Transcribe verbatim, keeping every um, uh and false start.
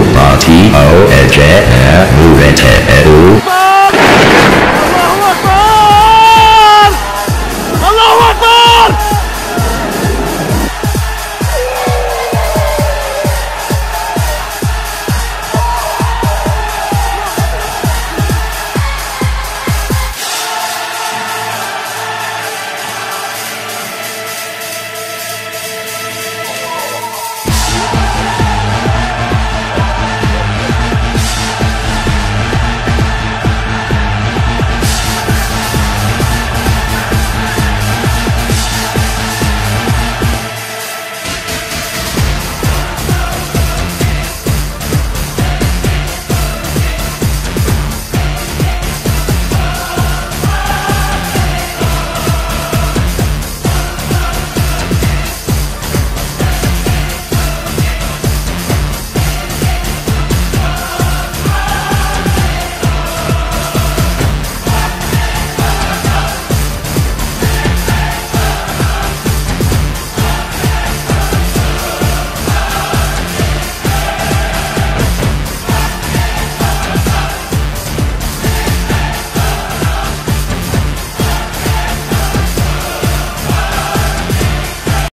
party, oh, edge, eh, move it, eh, oh,